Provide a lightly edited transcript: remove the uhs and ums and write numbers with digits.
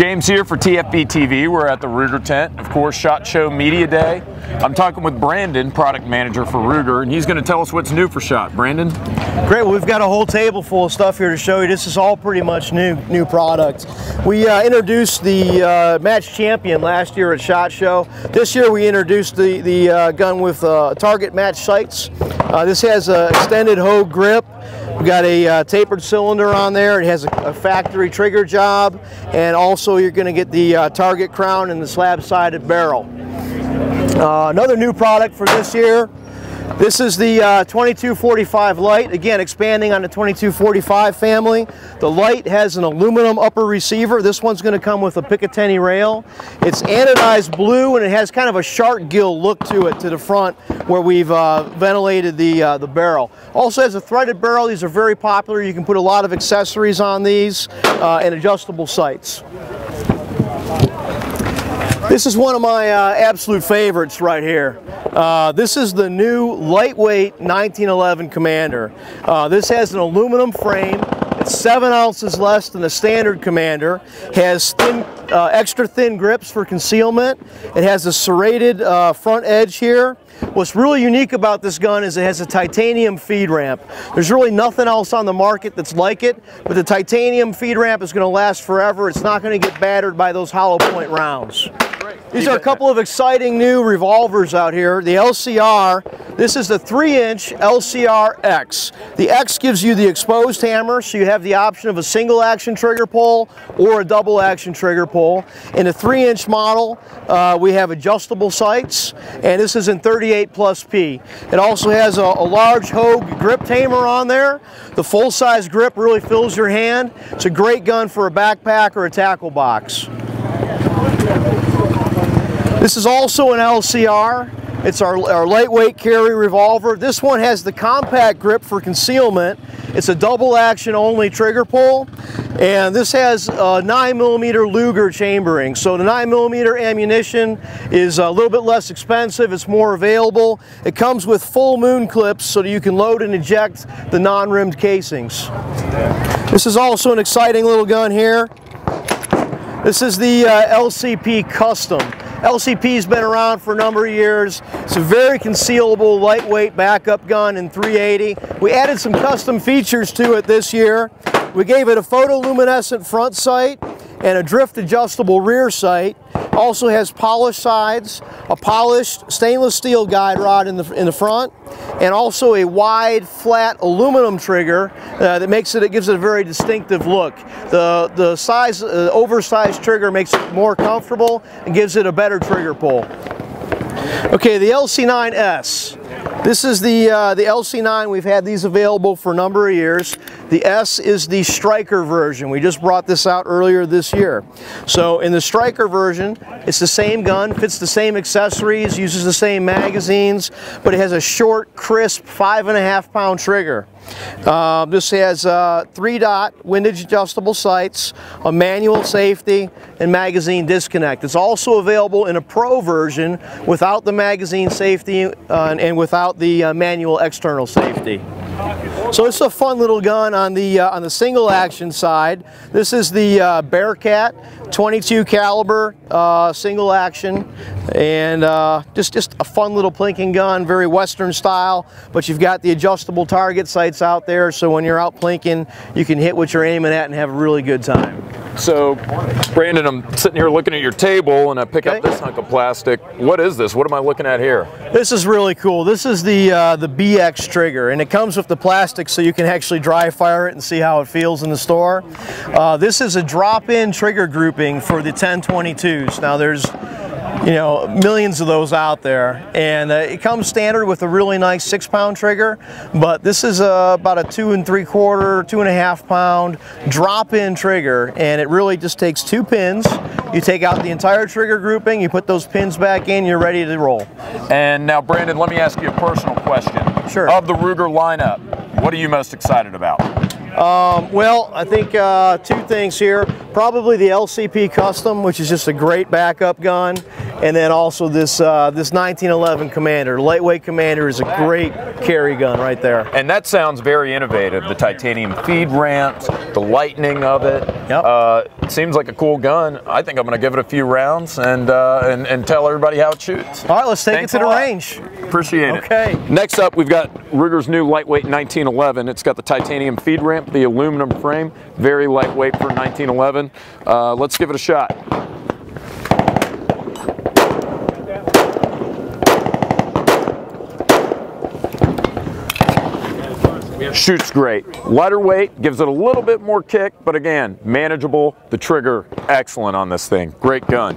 James here for TFB TV. We're at the Ruger tent, of course, SHOT Show Media Day. I'm talking with Brandon, product manager for Ruger, and he's going to tell us what's new for SHOT. Brandon? Great. Well, we've got a whole table full of stuff here to show you. This is all pretty much new products. We introduced the Match Champion last year at SHOT Show. This year we introduced the gun with Target Match Sights. This has an extended Hogue grip. We've got a tapered cylinder on there. It has a factory trigger job, and also you're going to get the target crown and the slab-sided barrel. Another new product for this year, this is the 2245 Light, again expanding on the 2245 family. The Light has an aluminum upper receiver. This one's going to come with a Picatinny rail. It's anodized blue, and it has kind of a shark gill look to it, to the front where we've ventilated the barrel. Also has a threaded barrel. These are very popular. You can put a lot of accessories on these and adjustable sights. This is one of my absolute favorites right here. This is the new lightweight 1911 Commander. This has an aluminum frame. It's 7 ounces less than the standard Commander. Has thin, extra thin grips for concealment. It has a serrated front edge here. What's really unique about this gun is it has a titanium feed ramp. There's really nothing else on the market that's like it, but the titanium feed ramp is going to last forever. It's not going to get battered by those hollow point rounds. These are a couple of exciting new revolvers out here. The LCR, this is the 3-inch LCR-X. The X gives you the exposed hammer, so you have the option of a single action trigger pull or a double action trigger pull. In a 3-inch model, we have adjustable sights, and this is in 38 plus P. It also has a large Hogue grip tamer on there. The full-size grip really fills your hand. It's a great gun for a backpack or a tackle box. This is also an LCR. It's our lightweight carry revolver. This one has the compact grip for concealment. It's a double action only trigger pull. And this has 9mm Luger chambering. So the 9mm ammunition is a little bit less expensive. It's more available. It comes with full moon clips so that you can load and eject the non-rimmed casings. This is also an exciting little gun here. This is the LCP Custom. LCP's been around for a number of years. It's a very concealable, lightweight backup gun in 380. We added some custom features to it this year. We gave it a photoluminescent front sight and a drift adjustable rear sight. Also has polished sides, a polished stainless steel guide rod in the front, and also a wide flat aluminum trigger that makes it, it gives it a very distinctive look. The size, oversized trigger makes it more comfortable and gives it a better trigger pull. Okay, the LC9S. This is the LC9. We've had these available for a number of years. The S is the Striker version. We just brought this out earlier this year. So in the Striker version, it's the same gun, fits the same accessories, uses the same magazines, but it has a short, crisp 5.5-pound trigger. This has 3-dot windage adjustable sights, a manual safety, and magazine disconnect. It's also available in a Pro version without the magazine safety and without the manual external safety. So it's a fun little gun on the single action side. This is the Bearcat 22 caliber single action, and just a fun little plinking gun, very Western style, but you've got the adjustable target sights out there, so when you're out plinking, you can hit what you're aiming at and have a really good time. So, Brandon, I'm sitting here looking at your table, and I pick up this hunk of plastic. What is this? What am I looking at here? This is really cool. This is the BX trigger, and it comes with the plastic so you can actually dry fire it and see how it feels in the store. This is a drop-in trigger grouping for the 10/22s. Now, there's millions of those out there, and it comes standard with a really nice 6-pound trigger, but this is about a 2 3/4, 2.5-pound drop-in trigger, and it really just takes 2 pins. You take out the entire trigger grouping, you put those pins back in, you're ready to roll. And now, Brandon, let me ask you a personal question. Sure. Of the Ruger lineup, what are you most excited about? Well, I think 2 things here. Probably the LCP Custom, which is just a great backup gun. And then also this this 1911 Commander, lightweight Commander, is a great carry gun right there. And that sounds very innovative, the titanium feed ramps, the lightning of it. Yep. It seems like a cool gun. I think I'm going to give it a few rounds and tell everybody how it shoots. All right, let's take it to the range. Appreciate it. Okay. Next up, we've got Ruger's new lightweight 1911. It's got the titanium feed ramp, the aluminum frame, very lightweight for 1911. Let's give it a shot. Shoots great. Lighter weight, gives it a little bit more kick, but again, manageable. The trigger, excellent on this thing. Great gun.